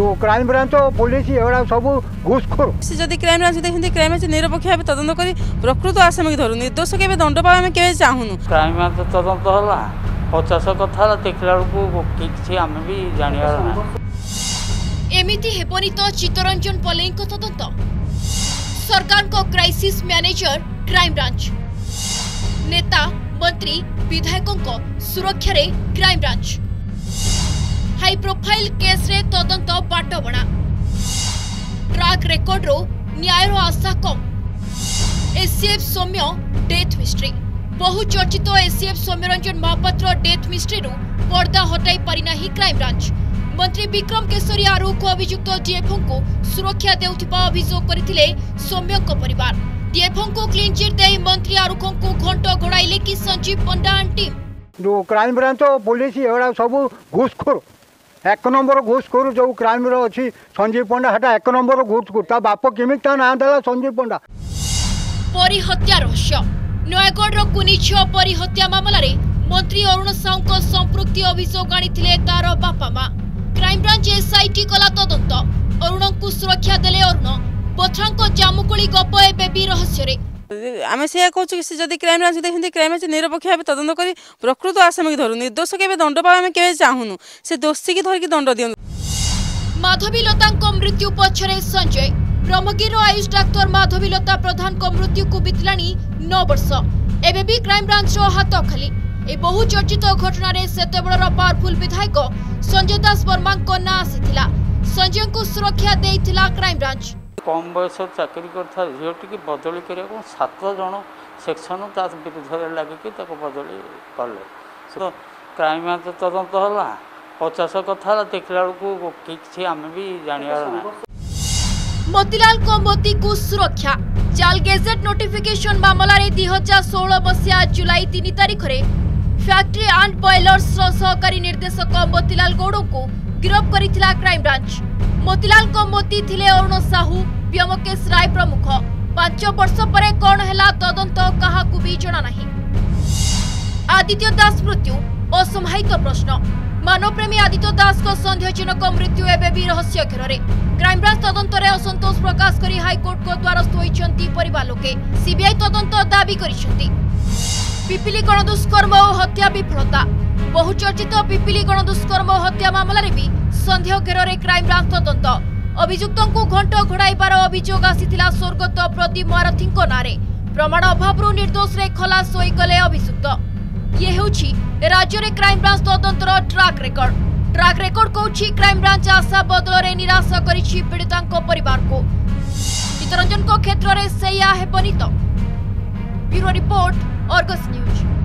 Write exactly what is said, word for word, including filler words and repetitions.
जो crime branch police एगुड़ा सब घुसखोर से जब क्राइम ब्रांच देखते क्राइम ब्रांच निरपेक्ष तदंत कर प्रकृत आसामी धरू निर्दोष के दंड पावे के चाहूनु क्राइम ब्रांच तदंत होला पचास कथा देखला कि आम भी जाना एमिति हेपनी तो चित्तरंजन पलेई तदंत सरकार को क्राइसिस मैनेजर क्राइम ब्रांच नेता मंत्री विधायकों को सुरक्षा रे crime branch high profile case रे तदंत बाट बणा ट्रैक रेकॉर्ड रो न्याय रो आशा कम एसीएफ सौम्य डेथ मिस्ट्री बहु चर्चित तो ACF Soumyaranjan Mahapatra death mystery रो पर्दा हटाई पारिना ही क्राइम ब्रांच मंत्री विक्रम केशरी आरू को अभियुक्त डीएफओ को सुरक्षा देउथिबा अभियोग करथिले सौम्य को परिवार डीएफओ को क्लीन चिट दे मंत्री आरू को घंटो घोड़ाइले कि संजीव पंडा आंटी जो क्राइम ब्रांच पुलिस एड़ा सब घुसखोर एक नंबर घुसखोर जो क्राइम रो अछि संजीव पंडा हटा एक नंबर घुसखोर ता बाप केमिक ता ना देला संजीव पंडा परी हत्या रहस्य नयगढ़ रो कुनिछ परी हत्या मामला रे मंत्री अरुण साहू को संपृक्ति अभियोग आनिथिले तार बापा मां क्राइम ब्रांच एसआईटी कला तदंत अरुण को सुरक्षा देले अरुण बोथरा को जामुकोली गप एबे भी रहस्य रे आमे से कहू कि जदि क्राइम ब्रांच देखते क्राइम ब्रांच निरपेक्ष भाव तदंत कर प्रकृत आसामी धरू निर्दोष के दंड पावे के चाहूनु से दोषी की धरकी दंड दियं माधवी लता को मृत्यु पछरे संजय ब्रह्मगिर आयुष डाक्टर माधवी लता प्रधान को मृत्यु को बितलानी नौ वर्ष एबे भी क्राइम ब्रांच रो हाथ खाली ए बहु चर्चित घटना रे सेतेबड़र पावरफुल विधायक संजय दास वर्मा को ना आसीथिला संजय को सुरक्षा देइथिला क्राइम ब्रांच कम बयस चाकरी करथा रिजल्ट की बदली करे को सात जण सेक्शन दास विरुद्ध रे लागे कि तको बदली करले तो क्राइम ब्रांच तदंत होला पचास कथा देखला को किछि हम भी जानिया ना मोतीलाल को मोती को सुरक्षा जाल गेजेट नोटिफिकेशन मामला रे दो हज़ार सोलह मसिया जुलाई तीन तारिख रे फैक्ट्री एंड बॉयलर्स सहकारी निर्देशक मोतीलाल गौड़ को गिरफ्त करिथिला क्राइम ब्रांच मोतीलाल को मोती थिले अरुण साहू व्योमकेश राय प्रमुख पांच वर्ष परे कौन हैला तदंत कहा को भी जाना नहीं आदित्य दास मृत्यु असमाहित प्रश्न मानवप्रेमी आदित्य दास को संदेहजनक मृत्यु एवं भी रहस्य घेर रे क्राइम ब्रांच तदंत रे असंतोष प्रकाश करी हाईकोर्ट को द्वारस्थ होइछंती परिवार लोके सीबीआई तदंत दाबी करिसंती पिपिली गणदुष्कर्म और हत्या विफलता बहुचर्चित पिपिली गणदुष्कर्म और हत्या मामला रे भी संदेह घेर रे क्राइम ब्रांच तदंत अभियुक्तों को घंट घोड़ाइबार अभियोग आसीथिला स्वर्गत प्रदीप महारथी नारे प्रमाण अभाव निर्दोष रे खलास होइगले अभियुक्त ये होछि राज्य रे क्राइम ब्रांच तदंत ट्रैक रेकर्ड ट्रैक रेकर्ड कहछि क्राइम ब्रांच आशा बदल रे निराश करिछि पीड़िता परिवार को चित्तरंजन को क्षेत्र रे सेया हेबनी तो ब्यूरो रिपोर्ट Argos News।